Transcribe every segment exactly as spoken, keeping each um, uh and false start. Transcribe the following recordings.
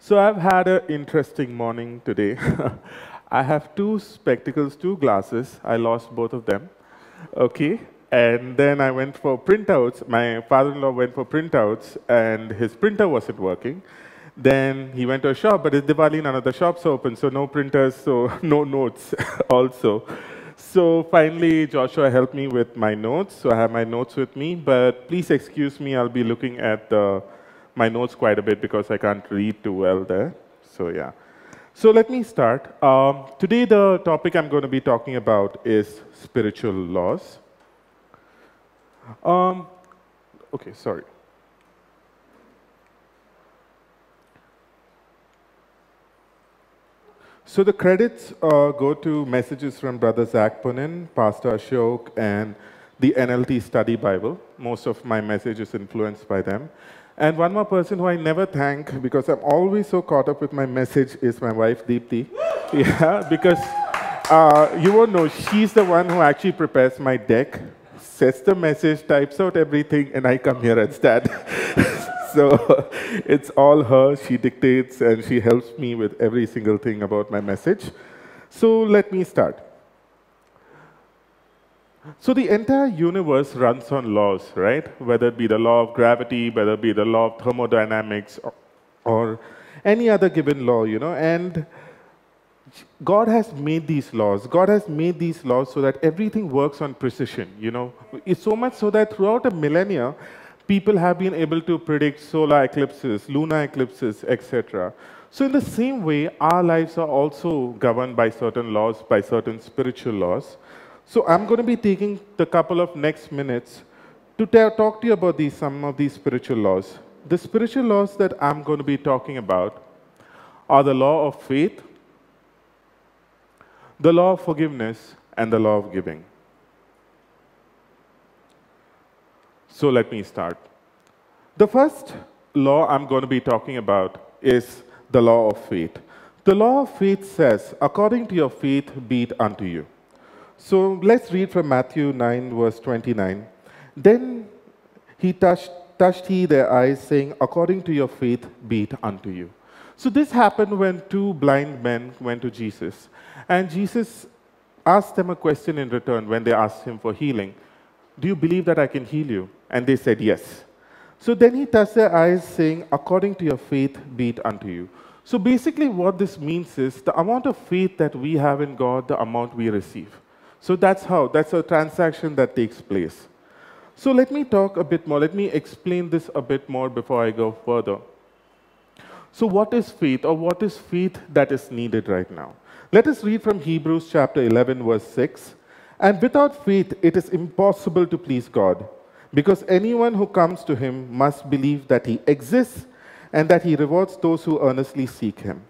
So I've had an interesting morning today. I have two spectacles, two glasses. I lost both of them. Okay. And then I went for printouts. My father-in-law went for printouts, and his printer wasn't working. Then he went to a shop, but it's Diwali, none of the shops open, so no printers, so no notes also. So finally, Joshua helped me with my notes, so I have my notes with me. But please excuse me, I'll be looking at the, my notes quite a bit because I can't read too well there. So yeah. So let me start. Um, today, the topic I'm going to be talking about is spiritual laws. Um, okay, sorry. So the credits uh, go to messages from Brother Zach Ponen, Pastor Ashok, and the N L T Study Bible. Most of my message is influenced by them. And one more person who I never thank, because I'm always so caught up with my message, is my wife, Deepti. Yeah, because uh, you won't know, she's the one who actually prepares my deck, sets the message, types out everything, and I come here and stand. So it's all her. She dictates and she helps me with every single thing about my message. So let me start. So the entire universe runs on laws, right? Whether it be the law of gravity, whether it be the law of thermodynamics, or, or any other given law, you know. And God has made these laws. God has made these laws so that everything works on precision, you know. It's so much so that throughout a millennia, people have been able to predict solar eclipses, lunar eclipses, et cetera. So in the same way, our lives are also governed by certain laws, by certain spiritual laws. So I'm going to be taking the couple of next minutes to talk to you about these, some of these spiritual laws. The spiritual laws that I'm going to be talking about are the law of faith, the law of forgiveness, and the law of giving. So let me start. The first law I'm going to be talking about is the law of faith. The law of faith says, according to your faith, be it unto you. So let's read from Matthew nine, verse twenty-nine. Then he touched, touched he their eyes, saying, according to your faith, be it unto you. So this happened when two blind men went to Jesus. And Jesus asked them a question in return when they asked him for healing. Do you believe that I can heal you? And they said, yes. So then he touched their eyes, saying, according to your faith, be it unto you. So basically what this means is the amount of faith that we have in God, the amount we receive. So that's how, that's a transaction that takes place. So let me talk a bit more. Let me explain this a bit more before I go further. So what is faith, or what is faith that is needed right now? Let us read from Hebrews chapter eleven, verse six. And without faith, it is impossible to please God, because anyone who comes to him must believe that he exists and that he rewards those who earnestly seek him.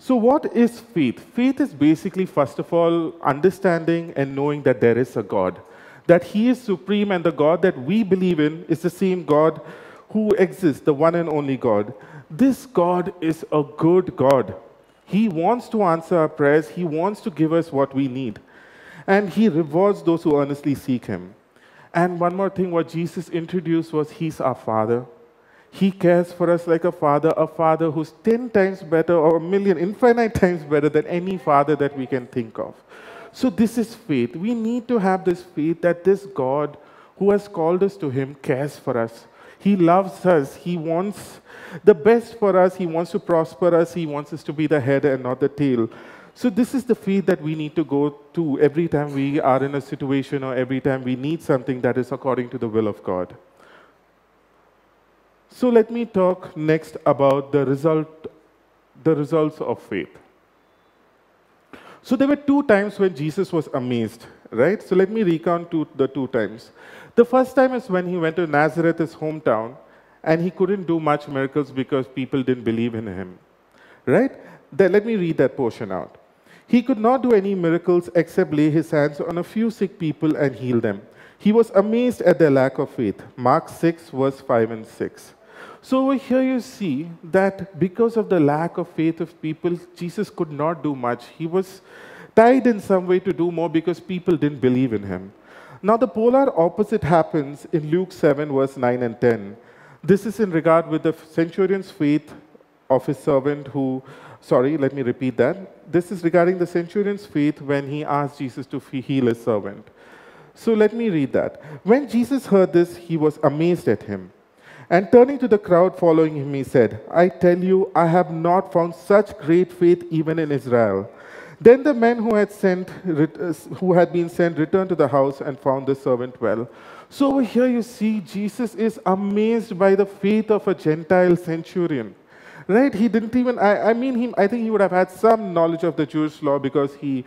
So what is faith? Faith is basically, first of all, understanding and knowing that there is a God, that he is supreme, and the God that we believe in is the same God who exists, the one and only God. This God is a good God. He wants to answer our prayers. He wants to give us what we need. And he rewards those who earnestly seek him. And one more thing what Jesus introduced was he's our Father. He cares for us like a father, a father who's ten times better or a million, infinite times better than any father that we can think of. So this is faith. We need to have this faith that this God who has called us to him cares for us. He loves us. He wants the best for us. He wants to prosper us. He wants us to be the head and not the tail. So this is the faith that we need to go to every time we are in a situation or every time we need something that is according to the will of God. So let me talk next about the result, the results of faith. So there were two times when Jesus was amazed, right? So let me recount two, the two times. The first time is when he went to Nazareth, his hometown, and he couldn't do much miracles because people didn't believe in him, right? Then let me read that portion out. He could not do any miracles except lay his hands on a few sick people and heal them. He was amazed at their lack of faith. Mark six, verse five and six. So over here you see that because of the lack of faith of people, Jesus could not do much. He was tied in some way to do more because people didn't believe in him. Now the polar opposite happens in Luke seven, verse nine and ten. This is in regard with the centurion's faith of his servant who, sorry, let me repeat that. This is regarding the centurion's faith when he asked Jesus to heal his servant. So let me read that. When Jesus heard this, he was amazed at him. And turning to the crowd following him, he said, I tell you, I have not found such great faith even in Israel. Then the men who had, sent, who had been sent returned to the house and found the servant well. So over here you see Jesus is amazed by the faith of a Gentile centurion. Right? He didn't even, I, I mean, he, I think he would have had some knowledge of the Jewish law because he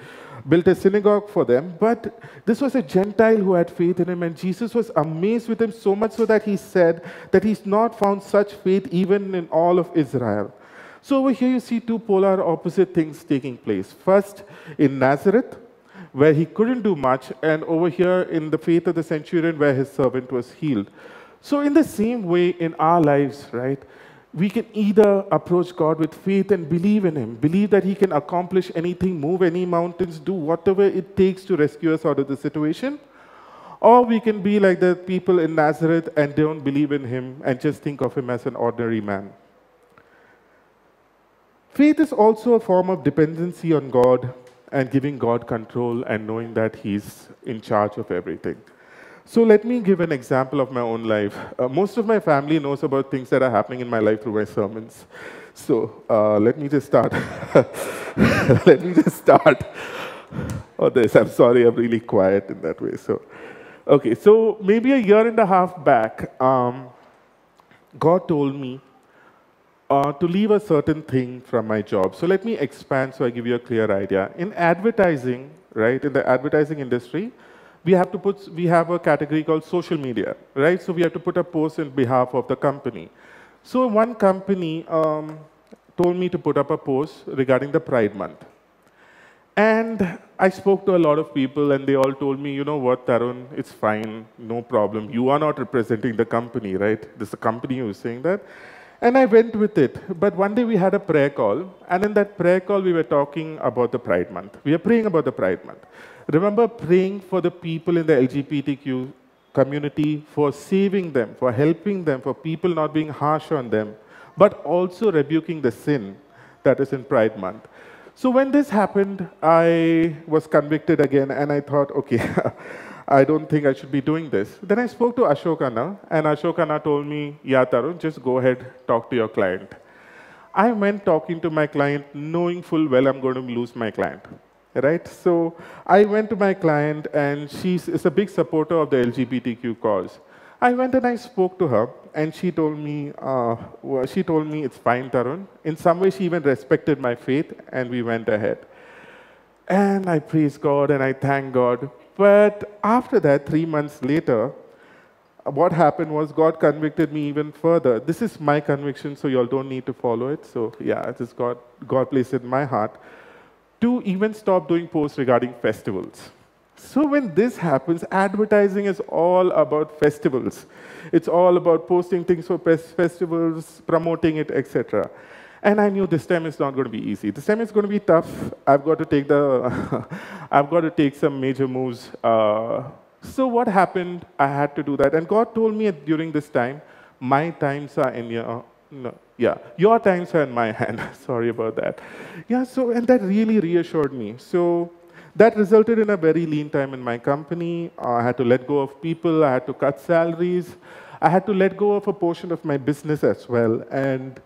built a synagogue for them. But this was a Gentile who had faith in him, and Jesus was amazed with him so much so that he said that he's not found such faith even in all of Israel. So over here you see two polar opposite things taking place. First, in Nazareth, where he couldn't do much, and over here in the faith of the centurion where his servant was healed. So in the same way in our lives, right? We can either approach God with faith and believe in him, believe that he can accomplish anything, move any mountains, do whatever it takes to rescue us out of the situation, or we can be like the people in Nazareth and don't believe in him and just think of him as an ordinary man. Faith is also a form of dependency on God and giving God control and knowing that he's in charge of everything. So let me give an example of my own life. Uh, most of my family knows about things that are happening in my life through my sermons. So uh, let me just start. let me just start. Oh, this. I'm sorry, I'm really quiet in that way. So, okay. So maybe a year and a half back, um, God told me uh, to leave a certain thing from my job. So let me expand so I give you a clear idea. In advertising, right, in the advertising industry, we have to put, we have a category called social media, right? So we have to put a post in behalf of the company. So one company um, told me to put up a post regarding the Pride Month. And I spoke to a lot of people and they all told me, you know what, Tarun, it's fine, no problem. You are not representing the company, right? This is the company who is saying that. And I went with it. But one day we had a prayer call. And in that prayer call, we were talking about the Pride Month. We are praying about the Pride Month. Remember praying for the people in the L G B T Q community, for saving them, for helping them, for people not being harsh on them, but also rebuking the sin that is in Pride Month. So when this happened, I was convicted again, and I thought, okay, I don't think I should be doing this. Then I spoke to Ashok Anna, and Ashok Anna told me, yeah, Tarun, just go ahead, talk to your client. I went talking to my client, knowing full well I'm going to lose my client. Right? So I went to my client, and she is a big supporter of the L G B T Q cause. I went and I spoke to her, and she told me, uh, well, she told me it's fine, Tarun. In some way, she even respected my faith, and we went ahead. And I praise God, and I thank God. But after that, three months later, what happened was God convicted me even further. This is my conviction, so you all don't need to follow it. So yeah, it is God, God placed it in my heart to even stop doing posts regarding festivals. So when this happens, advertising is all about festivals. It's all about posting things for festivals, promoting it, et cetera. And I knew this time it's not going to be easy. This time it's going to be tough. I've got to take the, I've got to take some major moves. Uh, so what happened? I had to do that. And God told me during this time, my times are in your, no, yeah, your times are in my hand. Sorry about that. Yeah. So and that really reassured me. So that resulted in a very lean time in my company. Uh, I had to let go of people. I had to cut salaries. I had to let go of a portion of my business as well. And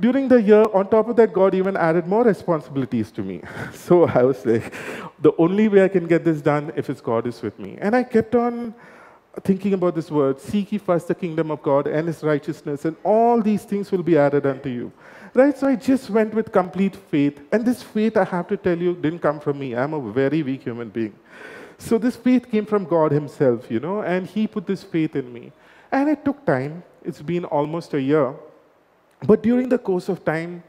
during the year, on top of that, God even added more responsibilities to me. So I was like, the only way I can get this done if it's God is with me. And I kept on thinking about this word, seek ye first the kingdom of God and his righteousness, and all these things will be added unto you. Right? So I just went with complete faith. And this faith, I have to tell you, didn't come from me. I'm a very weak human being. So this faith came from God himself, you know, and he put this faith in me. And it took time. It's been almost a year. But during the course of time,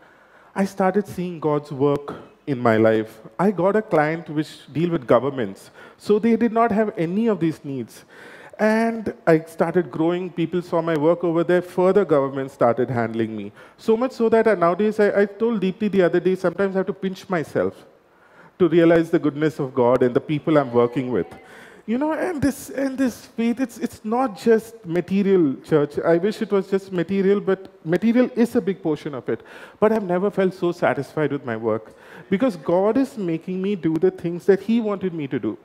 I started seeing God's work in my life. I got a client which deal with governments. So they did not have any of these needs. And I started growing. People saw my work over there. Further governments started handling me. So much so that I, nowadays, I, I told Deepti the other day, sometimes I have to pinch myself to realize the goodness of God and the people I'm working with. You know, and this and this faith, it's, it's not just material, church. I wish it was just material, but material is a big portion of it. But I've never felt so satisfied with my work, because God is making me do the things that He wanted me to do.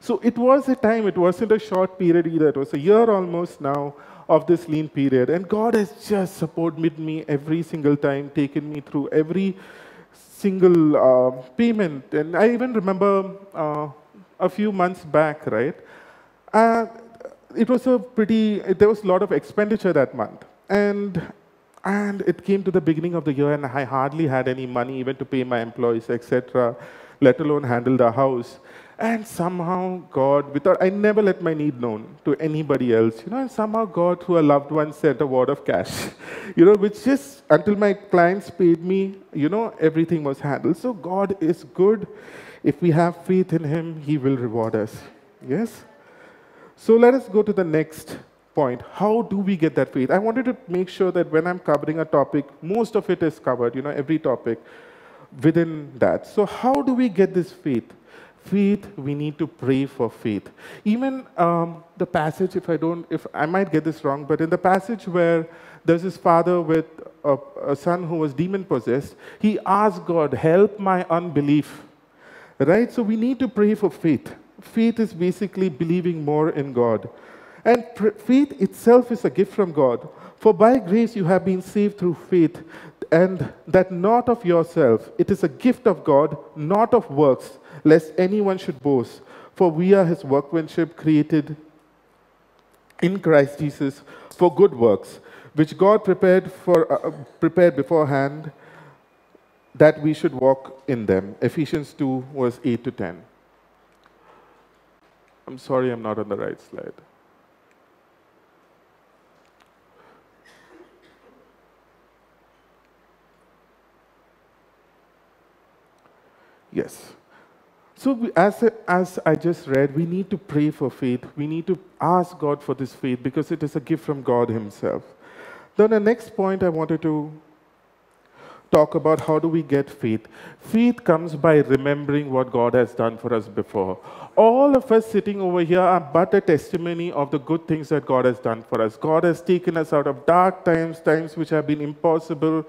So it was a time, it wasn't a short period either. It was a year almost now of this lean period. And God has just supported me every single time, taken me through every single uh, payment. And I even remember... Uh, a few months back, right? Uh, it was a pretty, there was a lot of expenditure that month. And, and it came to the beginning of the year, and I hardly had any money even to pay my employees, et cetera, let alone handle the house. And somehow God, without, I never let my need known to anybody else, you know, and somehow God, through a loved one, sent a wad of cash, you know, which just, until my clients paid me, you know, everything was handled. So God is good. If we have faith in Him, He will reward us. Yes? So let us go to the next point. How do we get that faith? I wanted to make sure that when I'm covering a topic, most of it is covered, you know, every topic within that. So how do we get this faith? Faith, we need to pray for faith. Even um, the passage, if I don't, if I might get this wrong, but in the passage where there's this father with a, a son who was demon-possessed, he asked God, help my unbelief. Right? So we need to pray for faith. Faith is basically believing more in God. And faith itself is a gift from God. For by grace you have been saved through faith, and that not of yourself. It is a gift of God, not of works, lest anyone should boast. For we are His workmanship, created in Christ Jesus for good works, which God prepared, for, uh, prepared beforehand, that we should walk in them. Ephesians two, verse eight to ten. I'm sorry, I'm not on the right slide. Yes. So we, as, a, as I just read, we need to pray for faith. We need to ask God for this faith, because it is a gift from God Himself. Then the next point I wanted to talk about, how do we get faith? Faith comes by remembering what God has done for us before. All of us sitting over here are but a testimony of the good things that God has done for us. God has taken us out of dark times, times which have been impossible.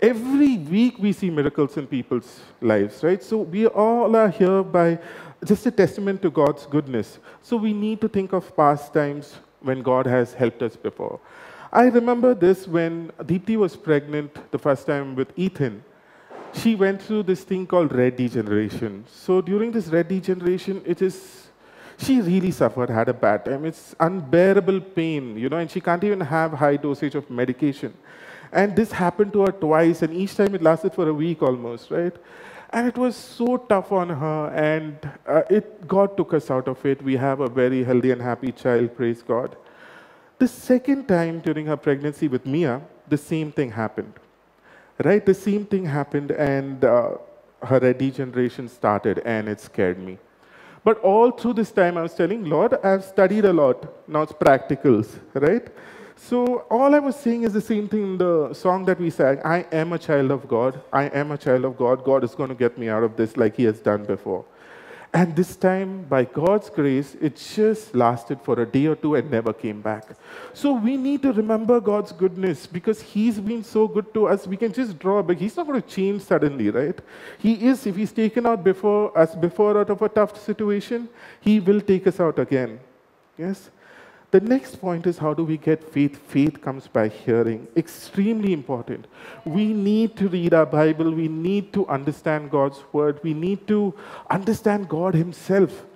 Every week we see miracles in people's lives, right? So we all are here by just a testament to God's goodness. So we need to think of past times when God has helped us before. I remember this when Deepti was pregnant the first time with Ethan. She went through this thing called red degeneration. So during this red degeneration, it is, she really suffered, had a bad time. It's unbearable pain, you know, and she can't even have high dosage of medication. And this happened to her twice, and each time it lasted for a week almost, right? And it was so tough on her, and uh, it, God took us out of it. We have a very healthy and happy child, praise God. The second time during her pregnancy with Mia, the same thing happened, right? The same thing happened, and uh, her degeneration started, and it scared me. But all through this time, I was telling, Lord, I've studied a lot. Now it's practicals, right? So all I was saying is the same thing in the song that we sang, I am a child of God. I am a child of God. God is going to get me out of this like He has done before. And this time, by God's grace, it just lasted for a day or two and never came back. So we need to remember God's goodness, because He's been so good to us. We can just draw back. He's not going to change suddenly, right? He is, if He's taken out before us before out of a tough situation, He will take us out again. Yes? The next point is, how do we get faith? Faith comes by hearing. Extremely important. We need to read our Bible. We need to understand God's word. We need to understand God Himself,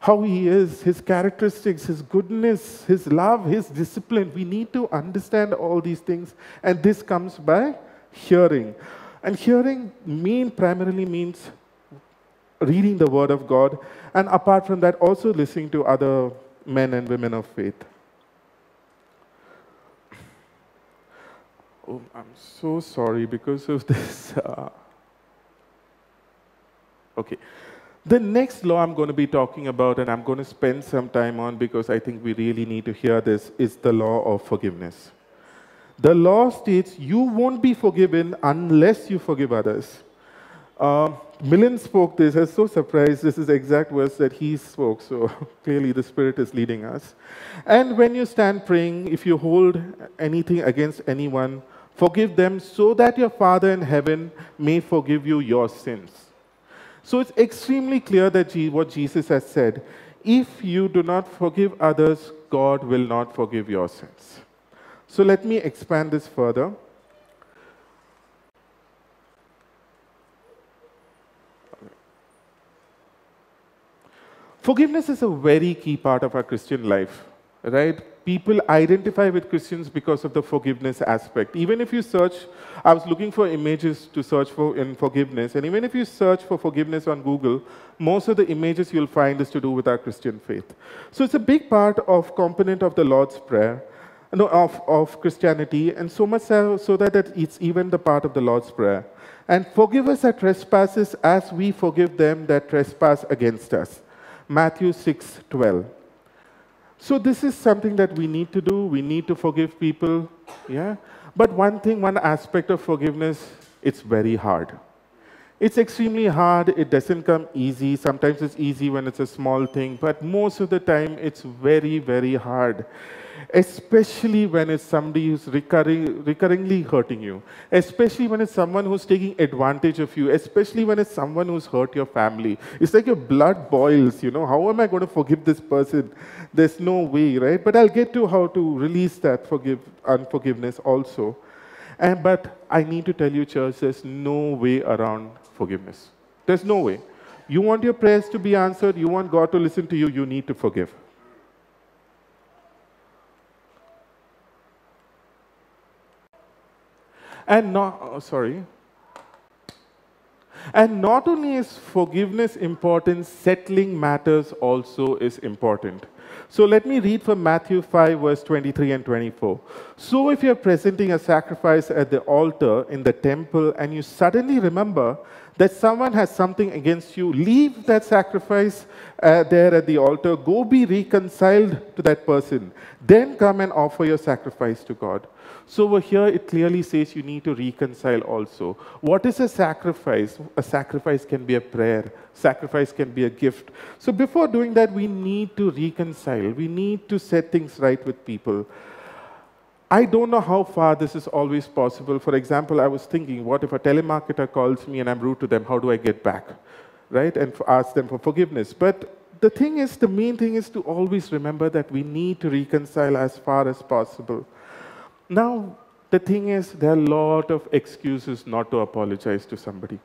how He is, His characteristics, His goodness, His love, His discipline. We need to understand all these things, and this comes by hearing. And hearing mean, primarily means reading the word of God, and apart from that, also listening to other men and women of faith. Oh, I'm so sorry because of this. Uh... Okay. The next law I'm going to be talking about, and I'm going to spend some time on because I think we really need to hear this, is the law of forgiveness. The law states you won't be forgiven unless you forgive others. Uh, Millen spoke this. I was so surprised. This is the exact verse that he spoke. So clearly the Spirit is leading us. And when you stand praying, if you hold anything against anyone, forgive them so that your Father in heaven may forgive you your sins. So it's extremely clear that G- what Jesus has said. If you do not forgive others, God will not forgive your sins. So let me expand this further. Forgiveness is a very key part of our Christian life, right? People identify with Christians because of the forgiveness aspect. Even if you search, I was looking for images to search for in forgiveness, and even if you search for forgiveness on Google, most of the images you'll find is to do with our Christian faith. So it's a big part of component of the Lord's Prayer, no, of, of Christianity, and so much so, so that it's even the part of the Lord's Prayer. And forgive us our trespasses as we forgive them that trespass against us. Matthew six twelve. So this is something that we need to do. We need to forgive people, yeah? But one thing, one aspect of forgiveness, it's very hard. It's extremely hard. It doesn't come easy. Sometimes it's easy when it's a small thing, but most of the time it's very, very hard, especially when it's somebody who's recurring, recurringly hurting you, especially when it's someone who's taking advantage of you, especially when it's someone who's hurt your family. It's like your blood boils, you know. How am I going to forgive this person? There's no way, right? But I'll get to how to release that forgive, unforgiveness also. And, but I need to tell you, church, there's no way around forgiveness. There's no way. You want your prayers to be answered, you want God to listen to you, you need to forgive. And not, oh, sorry. And not only is forgiveness important, settling matters also is important. So let me read from Matthew five, verse twenty-three and twenty-four. So if you're presenting a sacrifice at the altar in the temple and you suddenly remember that someone has something against you, leave that sacrifice uh, there at the altar, go be reconciled to that person, then come and offer your sacrifice to God. So over here, it clearly says you need to reconcile also. What is a sacrifice? A sacrifice can be a prayer. Sacrifice can be a gift. So before doing that, we need to reconcile. We need to set things right with people. I don't know how far this is always possible. For example, I was thinking, what if a telemarketer calls me and I'm rude to them? How do I get back? Right? And ask them for forgiveness. But the thing is, the main thing is to always remember that we need to reconcile as far as possible. Now, the thing is, there are a lot of excuses not to apologize to somebody.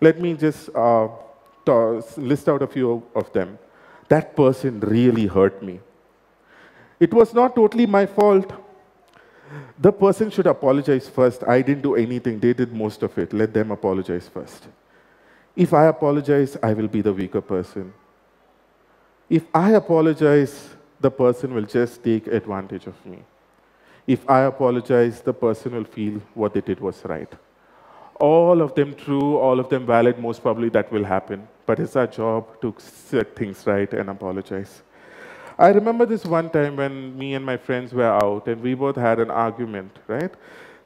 Let me just uh, list out a few of them. That person really hurt me. It was not totally my fault. The person should apologize first. I didn't do anything. They did most of it. Let them apologize first. If I apologize, I will be the weaker person. If I apologize, the person will just take advantage of me. If I apologize, the person will feel what they did was right. All of them true, all of them valid, most probably that will happen. But it's our job to set things right and apologize. I remember this one time when me and my friends were out and we both had an argument, right?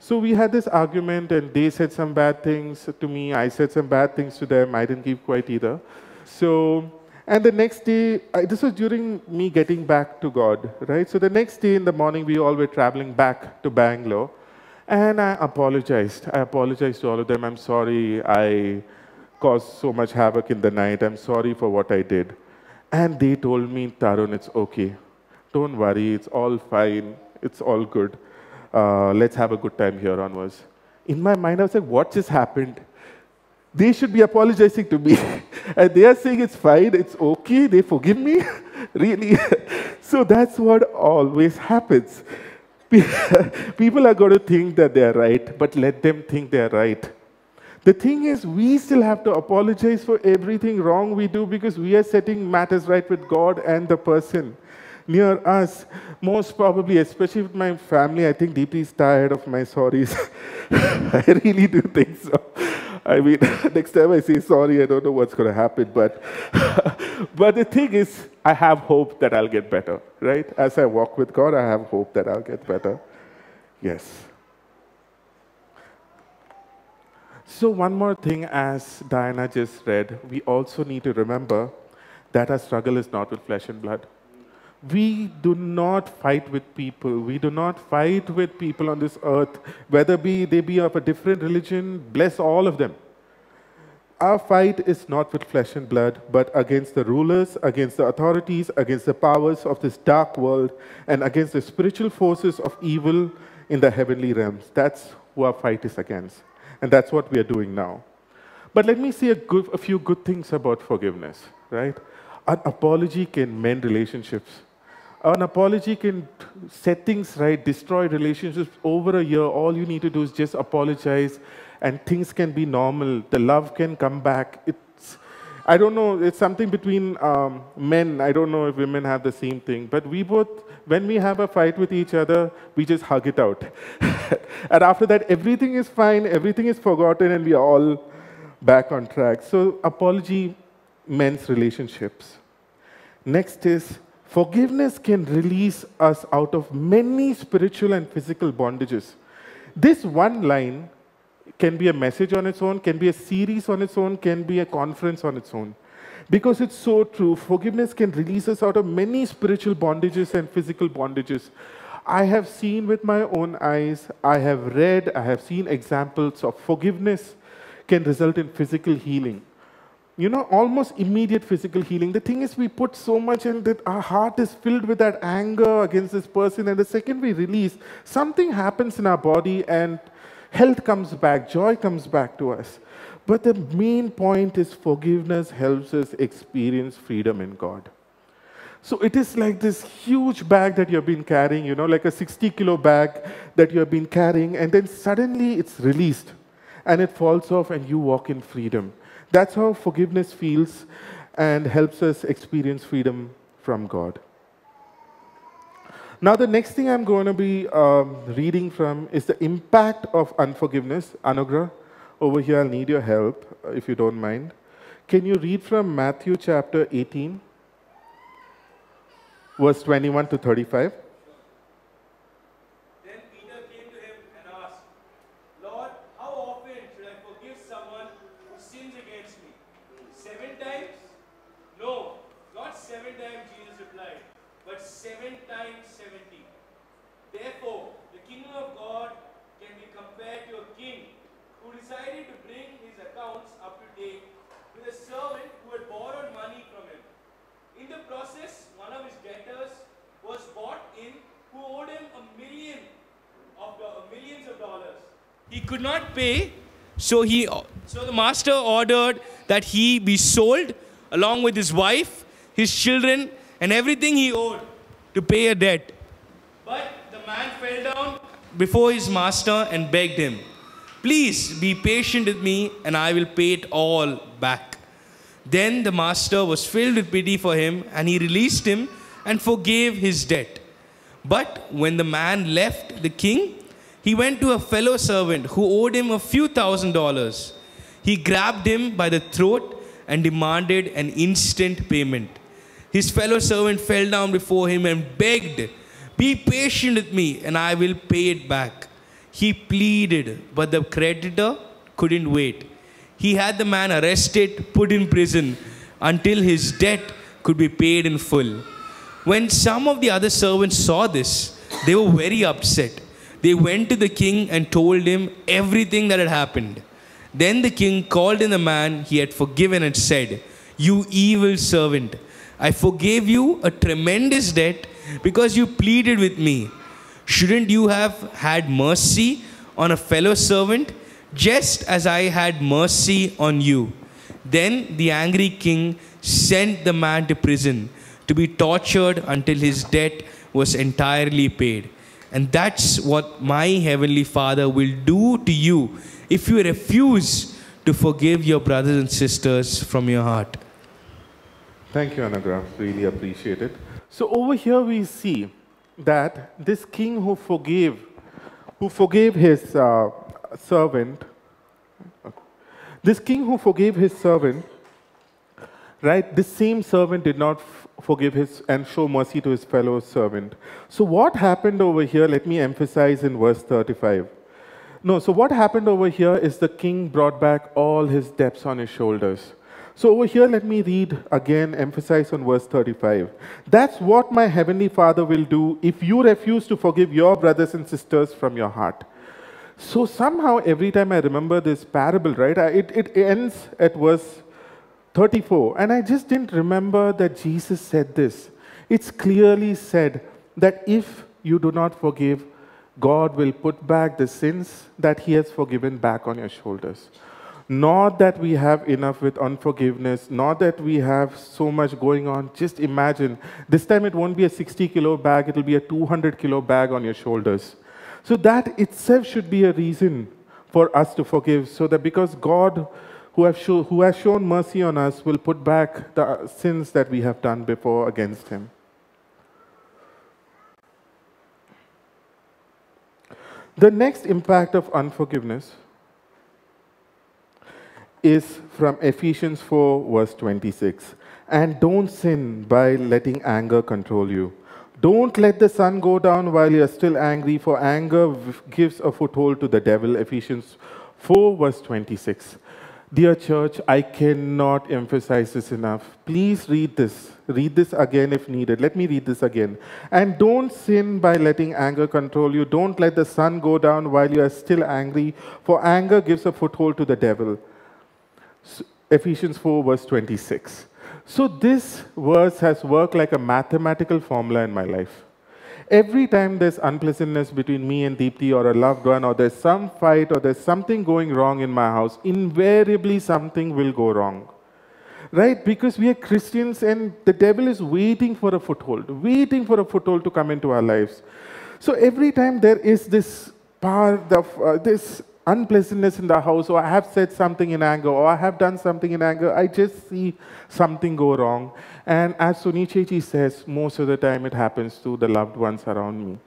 So we had this argument and they said some bad things to me, I said some bad things to them, I didn't keep quiet either. So, and the next day, this was during me getting back to God, right? So the next day in the morning, we all were traveling back to Bangalore, and I apologized. I apologized to all of them. I'm sorry I caused so much havoc in the night. I'm sorry for what I did. And they told me, Tarun, it's okay. Don't worry. It's all fine. It's all good. Uh, let's have a good time here onwards. In my mind, I was like, what just happened? They should be apologizing to me. And they are saying it's fine, it's okay, they forgive me. Really? So that's what always happens. People are going to think that they are right, but let them think they are right. The thing is, we still have to apologize for everything wrong we do because we are setting matters right with God and the person near us. Most probably, especially with my family, I think Deepti is tired of my sorries. I really do think so. I mean, next time I say sorry, I don't know what's going to happen. But, but the thing is, I have hope that I'll get better, right? As I walk with God, I have hope that I'll get better. Yes. So one more thing, as Diana just read, we also need to remember that our struggle is not with flesh and blood. We do not fight with people. We do not fight with people on this earth, whether be they be of a different religion, bless all of them. Our fight is not with flesh and blood, but against the rulers, against the authorities, against the powers of this dark world, and against the spiritual forces of evil in the heavenly realms. That's who our fight is against. And that's what we are doing now. But let me say a, good, a few good things about forgiveness, right? An apology can mend relationships. An apology can set things right, destroy relationships over a year. All you need to do is just apologize, and things can be normal. The love can come back. It's, I don't know, it's something between um, men. I don't know if women have the same thing. But we both, when we have a fight with each other, we just hug it out. And after that, everything is fine, everything is forgotten, and we are all back on track. So apology mends relationships. Next is, forgiveness can release us out of many spiritual and physical bondages. This one line can be a message on its own, can be a series on its own, can be a conference on its own. Because it's so true, forgiveness can release us out of many spiritual bondages and physical bondages. I have seen with my own eyes, I have read, I have seen examples of forgiveness can result in physical healing. You know, almost immediate physical healing. The thing is, we put so much in that our heart is filled with that anger against this person, and the second we release, something happens in our body and health comes back, joy comes back to us. But the main point is forgiveness helps us experience freedom in God. So it is like this huge bag that you have been carrying, you know, like a sixty kilo bag that you have been carrying, and then suddenly it's released and it falls off and you walk in freedom. That's how forgiveness feels and helps us experience freedom from God. Now, the next thing I'm going to be um, reading from is the impact of unforgiveness. Anugrah, over here, I'll need your help, if you don't mind. Can you read from Matthew chapter eighteen, verse twenty-one to thirty-five? He could not pay, so he, so the master ordered that he be sold along with his wife, his children, and everything he owed to pay a debt. But the man fell down before his master and begged him, "Please be patient with me, and I will pay it all back." Then the master was filled with pity for him, and he released him and forgave his debt. But when the man left the king, he went to a fellow servant who owed him a few thousand dollars. He grabbed him by the throat and demanded an instant payment. His fellow servant fell down before him and begged, "Be patient with me and I will pay it back." He pleaded, but the creditor couldn't wait. He had the man arrested, put in prison until his debt could be paid in full. When some of the other servants saw this, they were very upset. They went to the king and told him everything that had happened. Then the king called in the man he had forgiven and said, "You evil servant, I forgave you a tremendous debt because you pleaded with me. Shouldn't you have had mercy on a fellow servant, just as I had mercy on you?" Then the angry king sent the man to prison to be tortured until his debt was entirely paid. And that's what my Heavenly Father will do to you if you refuse to forgive your brothers and sisters from your heart. Thank you, Anugrah. Really appreciate it. So over here we see that this king who forgave, who forgave his uh, servant, this king who forgave his servant, right, this same servant did not forgive his and show mercy to his fellow servant. So what happened over here, let me emphasize in verse thirty-five. No, so what happened over here is the king brought back all his debts on his shoulders. So over here, let me read again, emphasize on verse thirty-five. That's what my heavenly Father will do if you refuse to forgive your brothers and sisters from your heart. So somehow, every time I remember this parable, right, it, it ends at verse thirty-four. And I just didn't remember that Jesus said this. It's clearly said that if you do not forgive, God will put back the sins that he has forgiven back on your shoulders. Not that we have enough with unforgiveness, not that we have so much going on. Just imagine, this time it won't be a sixty kilo bag, it'll be a two hundred kilo bag on your shoulders. So that itself should be a reason for us to forgive, so that because God, who, have show, who has shown mercy on us, will put back the sins that we have done before against him. The next impact of unforgiveness is from Ephesians four, verse twenty-six. And don't sin by letting anger control you. Don't let the sun go down while you are still angry, for anger gives a foothold to the devil. Ephesians four, verse twenty-six. Dear church, I cannot emphasize this enough. Please read this. Read this again if needed. Let me read this again. And don't sin by letting anger control you. Don't let the sun go down while you are still angry, for anger gives a foothold to the devil. So, Ephesians four, verse twenty-six. So this verse has worked like a mathematical formula in my life. Every time there's unpleasantness between me and Deepti or a loved one, or there's some fight, or there's something going wrong in my house, invariably something will go wrong. Right? Because we are Christians and the devil is waiting for a foothold, waiting for a foothold to come into our lives. So every time there is this power, uh, this unpleasantness in the house, or I have said something in anger, or I have done something in anger, I just see something go wrong. And as Sunichechi says, most of the time it happens to the loved ones around me.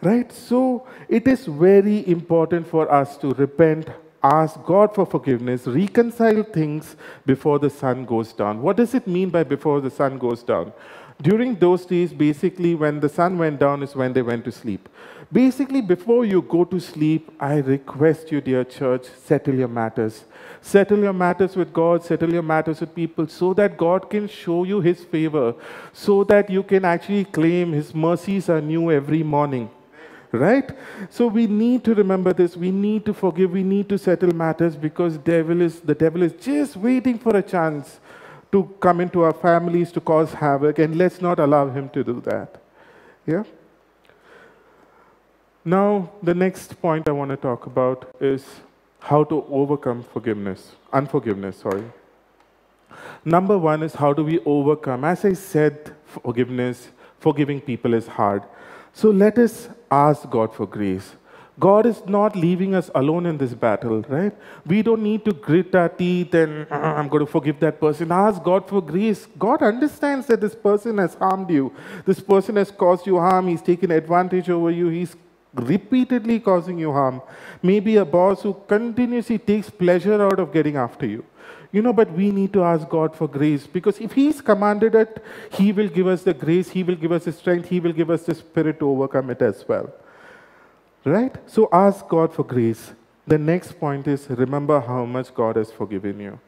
Right? So it is very important for us to repent, ask God for forgiveness, reconcile things before the sun goes down. What does it mean by before the sun goes down? During those days, basically, when the sun went down is when they went to sleep. Basically, before you go to sleep, I request you, dear church, settle your matters. Settle your matters with God, settle your matters with people, so that God can show you his favor, so that you can actually claim his mercies are new every morning. Right? So we need to remember this. We need to forgive. We need to settle matters, because devil is, the devil is just waiting for a chance to come into our families, to cause havoc, and let's not allow him to do that. Yeah? Now, the next point I want to talk about is how to overcome forgiveness, unforgiveness, sorry. Number one is, how do we overcome? As I said, forgiveness, forgiving people is hard. So let us ask God for grace. God is not leaving us alone in this battle, right? We don't need to grit our teeth and, uh, I'm going to forgive that person. Ask God for grace. God understands that this person has harmed you. This person has caused you harm. He's taken advantage over you. He's repeatedly causing you harm. Maybe a boss who continuously takes pleasure out of getting after you. You know, but we need to ask God for grace, because if he's commanded it, he will give us the grace, he will give us the strength, he will give us the spirit to overcome it as well. Right? So ask God for grace. The next point is, remember how much God has forgiven you.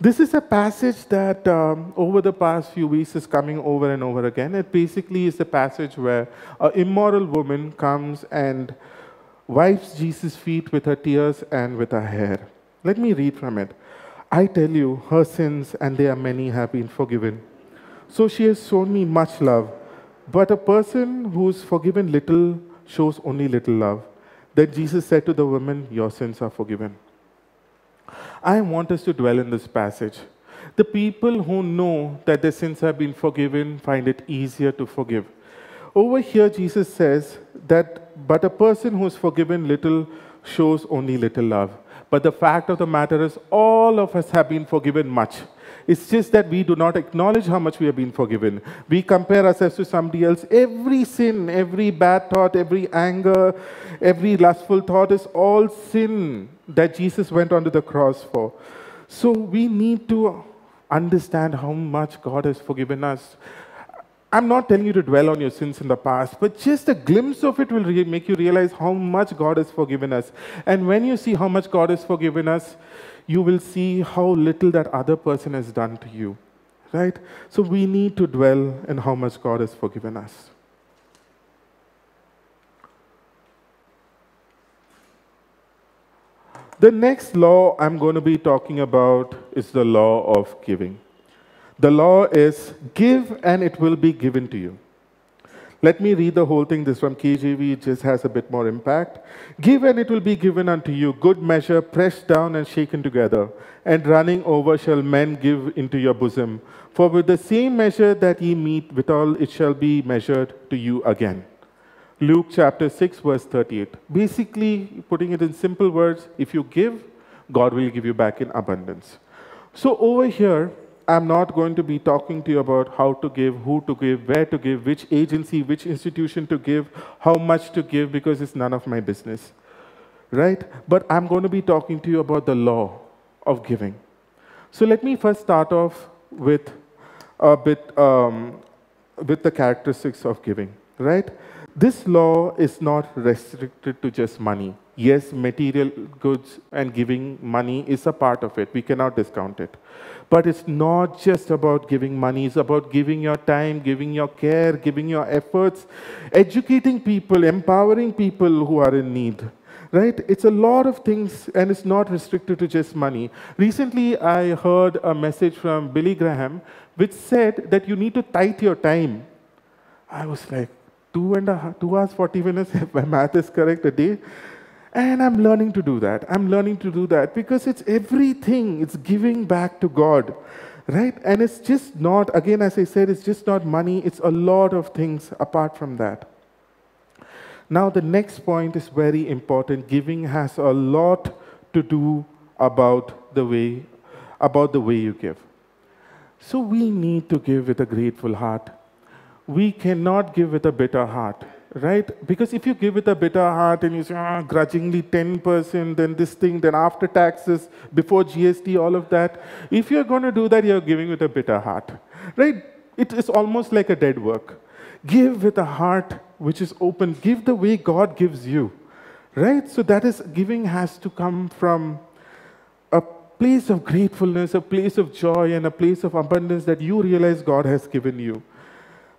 This is a passage that um, over the past few weeks is coming over and over again. It basically is the passage where an immoral woman comes and wipes Jesus' feet with her tears and with her hair. Let me read from it. I tell you, her sins, and they are many, have been forgiven. So she has shown me much love. But a person who's forgiven little shows only little love. Then Jesus said to the woman, your sins are forgiven. I want us to dwell in this passage. The people who know that their sins have been forgiven find it easier to forgive. Over here, Jesus says that, but a person who is forgiven little shows only little love. But the fact of the matter is, all of us have been forgiven much. It's just that we do not acknowledge how much we have been forgiven. We compare ourselves to somebody else. Every sin, every bad thought, every anger, every lustful thought is all sin that Jesus went onto the cross for. So we need to understand how much God has forgiven us. I'm not telling you to dwell on your sins in the past, but just a glimpse of it will re- make you realize how much God has forgiven us. And when you see how much God has forgiven us, you will see how little that other person has done to you, right? So we need to dwell on how much God has forgiven us. The next law I'm going to be talking about is the law of giving. The law is, give and it will be given to you. Let me read the whole thing. This from K J V, it just has a bit more impact. Give and it will be given unto you, good measure, pressed down and shaken together, and running over shall men give into your bosom. For with the same measure that ye meet withal, it shall be measured to you again. Luke chapter six, verse thirty-eight. Basically, putting it in simple words, if you give, God will give you back in abundance. So over here, I'm not going to be talking to you about how to give, who to give, where to give, which agency, which institution to give, how much to give, because it's none of my business, right? But I'm going to be talking to you about the law of giving. So let me first start off with a bit um, with the characteristics of giving, right? This law is not restricted to just money. Yes, material goods and giving money is a part of it. We cannot discount it. But it's not just about giving money. It's about giving your time, giving your care, giving your efforts, educating people, empowering people who are in need, right? It's a lot of things, and it's not restricted to just money. Recently, I heard a message from Billy Graham, which said that you need to tithe your time. I was like, Two and a half, two hours, forty minutes, if my math is correct, a day. And I'm learning to do that. I'm learning to do that because it's everything. It's giving back to God, right? And it's just not, again, as I said, it's just not money. It's a lot of things apart from that. Now, the next point is very important. Giving has a lot to do about the way, about the way you give. So we need to give with a grateful heart. We cannot give with a bitter heart, right? Because if you give with a bitter heart and you say, oh, grudgingly ten percent, then this thing, then after taxes, before G S T, all of that, if you're going to do that, you're giving with a bitter heart, right? It is almost like a dead work. Give with a heart which is open. Give the way God gives you, right? So that is, giving has to come from a place of gratefulness, a place of joy, and a place of abundance that you realize God has given you.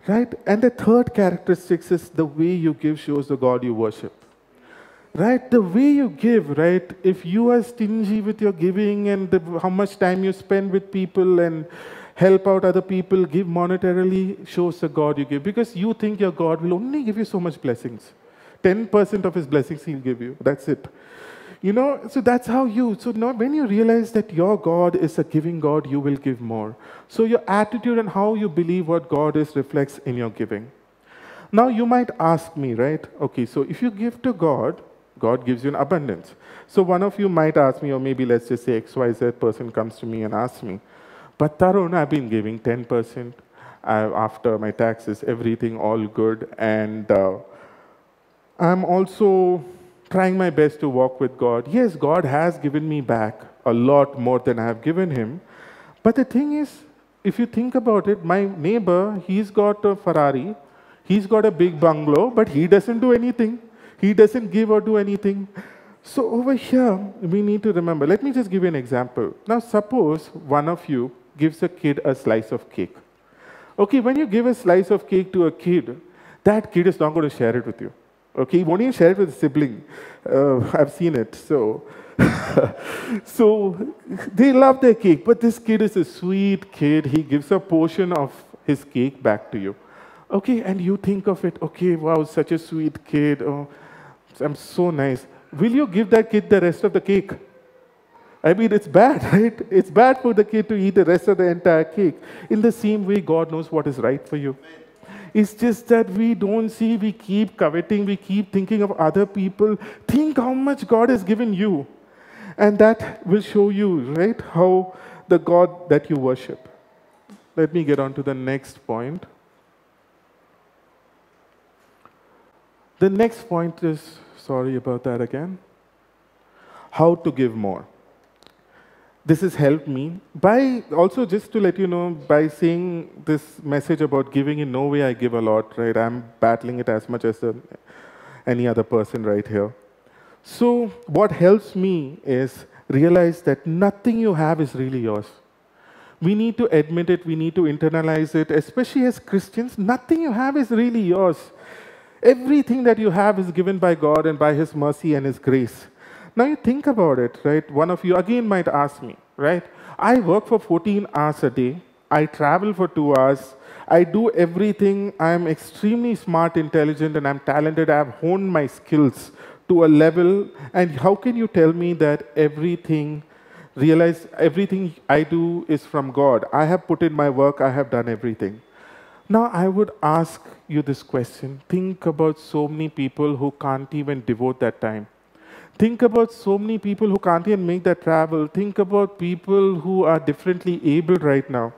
Right? And the third characteristic is the way you give shows the God you worship. Right? The way you give, right? If you are stingy with your giving and the, how much time you spend with people and help out other people, give monetarily, shows the God you give. Because you think your God will only give you so much blessings. ten percent of his blessings he'll give you. That's it. You know, so that's how you, so now when you realize that your God is a giving God, you will give more. So your attitude and how you believe what God is reflects in your giving. Now you might ask me, right? Okay, so if you give to God, God gives you an abundance. So one of you might ask me, or maybe let's just say X Y Z person comes to me and asks me, but Tarun, I've been giving ten percent after my taxes, everything all good, and uh, I'm also trying my best to walk with God. Yes, God has given me back a lot more than I have given him. But the thing is, if you think about it, my neighbor, he's got a Ferrari, he's got a big bungalow, but he doesn't do anything. He doesn't give or do anything. So over here, we need to remember. Let me just give you an example. Now, suppose one of you gives a kid a slice of cake. Okay, when you give a slice of cake to a kid, that kid is not going to share it with you. Okay, he won't even share it with a sibling. Uh, I've seen it. So, so they love their cake, but this kid is a sweet kid. He gives a portion of his cake back to you. Okay, and you think of it, okay, wow, such a sweet kid. Oh, I'm so nice. Will you give that kid the rest of the cake? I mean, it's bad, right? It's bad for the kid to eat the rest of the entire cake. In the same way, God knows what is right for you. It's just that we don't see, we keep coveting, we keep thinking of other people. Think how much God has given you. And that will show you, right, how the God that you worship. Let me get on to the next point. The next point is, sorry about that again, how to give more. this has helped me. By also, just to let you know, by seeing this message about giving, in no way I give a lot, right? I'm battling it as much as a, any other person right here. So what helps me is realize that nothing you have is really yours. We need to admit it. We need to internalize it. Especially as Christians, nothing you have is really yours. Everything that you have is given by God and by His mercy and His grace. Now you think about it, right? One of you again might ask me, right? I work for fourteen hours a day. I travel for two hours. I do everything. I'm extremely smart, intelligent, and I'm talented. I've honed my skills to a level. And how can you tell me that everything, realize everything I do is from God? I have put in my work. I have done everything. Now, I would ask you this question. Think about so many people who can't even devote that time. Think about so many people who can't even make that travel. Think about people who are differently abled right now.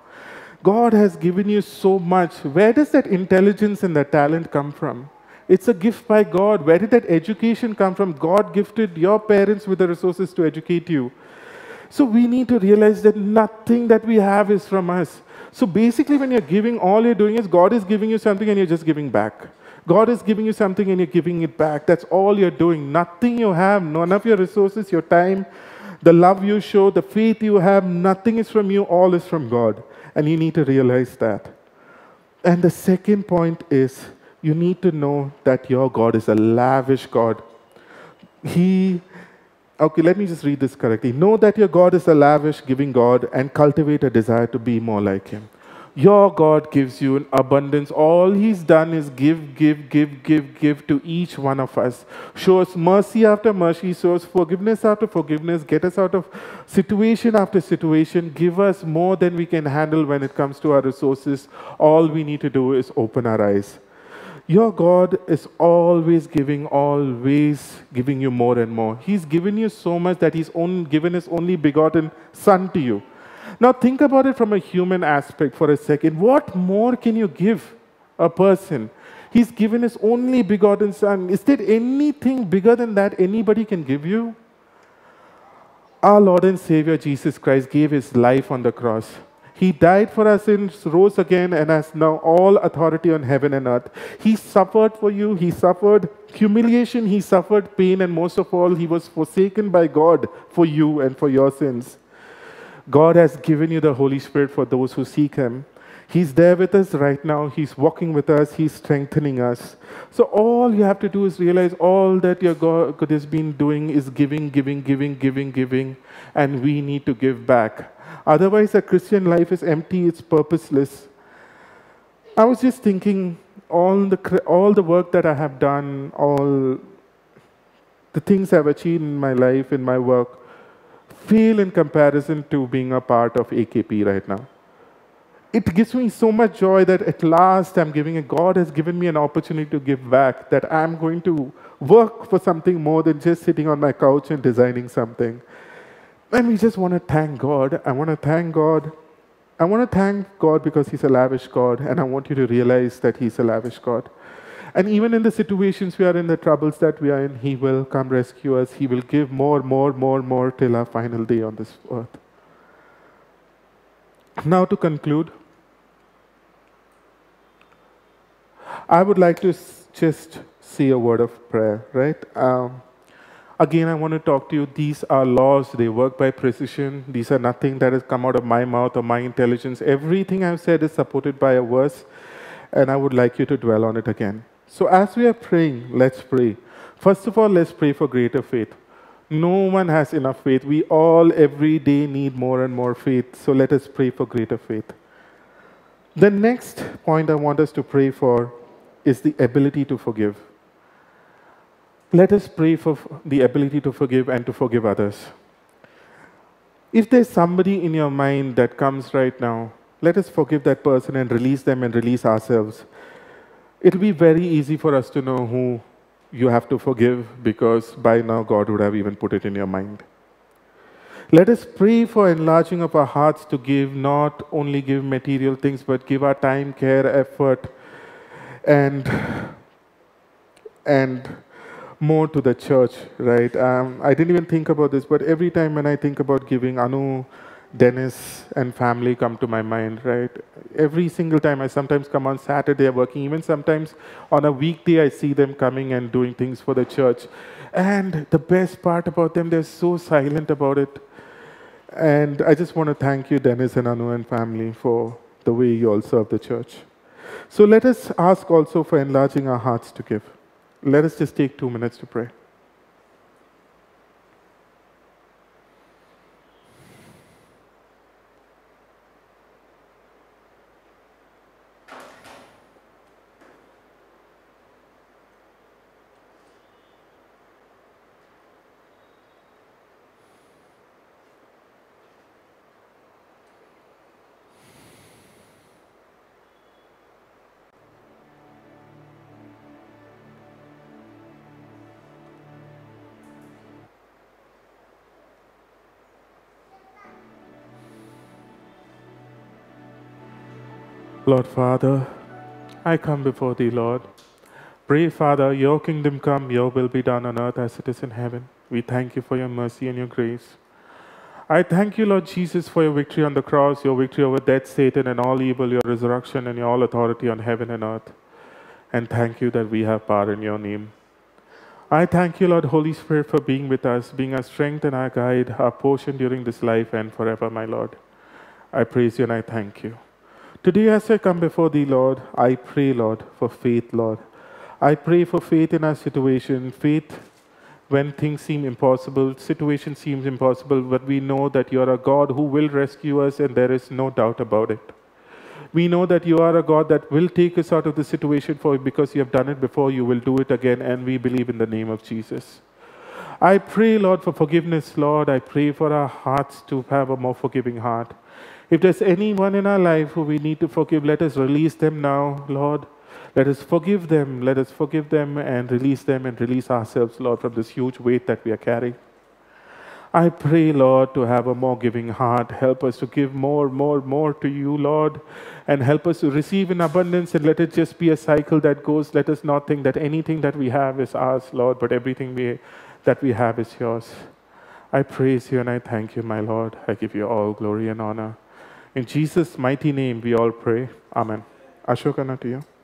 God has given you so much. Where does that intelligence and that talent come from? It's a gift by God. Where did that education come from? God gifted your parents with the resources to educate you. So we need to realize that nothing that we have is from us. So basically, when you're giving, all you're doing is God is giving you something and you're just giving back. God is giving you something and you're giving it back. That's all you're doing. Nothing you have, none of your resources, your time, the love you show, the faith you have, nothing is from you, all is from God. And you need to realize that. And the second point is, you need to know that your God is a lavish God. He, okay, let me just read this correctly. Know that your God is a lavish, giving God, and cultivate a desire to be more like Him. Your God gives you an abundance. All He's done is give, give, give, give, give to each one of us. Show us mercy after mercy. Show us forgiveness after forgiveness. Get us out of situation after situation. Give us more than we can handle when it comes to our resources. All we need to do is open our eyes. Your God is always giving, always giving you more and more. He's given you so much that He's only given His only begotten Son to you. Now, think about it from a human aspect for a second. What more can you give a person? He's given His only begotten Son. Is there anything bigger than that anybody can give you? Our Lord and Savior Jesus Christ gave His life on the cross. He died for our sins, rose again, and has now all authority on heaven and earth. He suffered for you. He suffered humiliation. He suffered pain. And most of all, He was forsaken by God for you and for your sins. God has given you the Holy Spirit for those who seek Him. He's there with us right now. He's walking with us. He's strengthening us. So all you have to do is realize all that your God has been doing is giving, giving, giving, giving, giving, and we need to give back. Otherwise, a Christian life is empty. It's purposeless. I was just thinking, all the, all the work that I have done, all the things I've achieved in my life, in my work, fail in comparison to being a part of A K P right now. It gives me so much joy that at last I'm giving it. God has given me an opportunity to give back, that I'm going to work for something more than just sitting on my couch and designing something. And we just want to thank God. I want to thank God. I want to thank God because He's a lavish God, and I want you to realize that He's a lavish God. And even in the situations we are in, the troubles that we are in, He will come rescue us. He will give more, more, more, more till our final day on this earth. Now to conclude, I would like to just say a word of prayer, right? Um, again, I want to talk to you. These are laws. They work by precision. These are nothing that has come out of my mouth or my intelligence. Everything I've said is supported by a verse, and I would like you to dwell on it again. So as we are praying, let's pray. First of all, let's pray for greater faith. No one has enough faith. We all, every day, need more and more faith. So let us pray for greater faith. The next point I want us to pray for is the ability to forgive. Let us pray for the ability to forgive and to forgive others. If there's somebody in your mind that comes right now, let us forgive that person and release them and release ourselves. It'll be very easy for us to know who you have to forgive, because by now God would have even put it in your mind. Let us pray for enlarging of our hearts to give, not only give material things, but give our time, care, effort, and, and more to the church, right? Um, I didn't even think about this, but every time when I think about giving, Anu, Dennis, and family come to my mind, right? Every single time, I sometimes come on Saturday working, even sometimes on a weekday, I see them coming and doing things for the church. And the best part about them, they're so silent about it. And I just want to thank you, Dennis and Anu and family, for the way you all serve the church. So let us ask also for enlarging our hearts to give. Let us just take two minutes to pray. Lord Father, I come before Thee, Lord. Pray, Father, Your kingdom come, Your will be done on earth as it is in heaven. We thank You for Your mercy and Your grace. I thank You, Lord Jesus, for Your victory on the cross, Your victory over death, Satan, and all evil, Your resurrection, and Your all authority on heaven and earth. And thank You that we have power in Your name. I thank You, Lord Holy Spirit, for being with us, being our strength and our guide, our portion during this life and forever, my Lord. I praise You and I thank You. Today, as I come before Thee, Lord, I pray, Lord, for faith, Lord. I pray for faith in our situation, faith when things seem impossible, situation seems impossible, but we know that You are a God who will rescue us, and there is no doubt about it. We know that You are a God that will take us out of the situation, for because You have done it before, You will do it again, and we believe in the name of Jesus. I pray, Lord, for forgiveness, Lord. I pray for our hearts to have a more forgiving heart. If there's anyone in our life who we need to forgive, let us release them now, Lord. Let us forgive them. Let us forgive them and release them and release ourselves, Lord, from this huge weight that we are carrying. I pray, Lord, to have a more giving heart. Help us to give more, more, more to You, Lord, and help us to receive in abundance, and let it just be a cycle that goes. Let us not think that anything that we have is ours, Lord, but everything we, that we have is Yours. I praise You and I thank You, my Lord. I give You all glory and honor. In Jesus' mighty name, we all pray. Amen. Ashok, to you.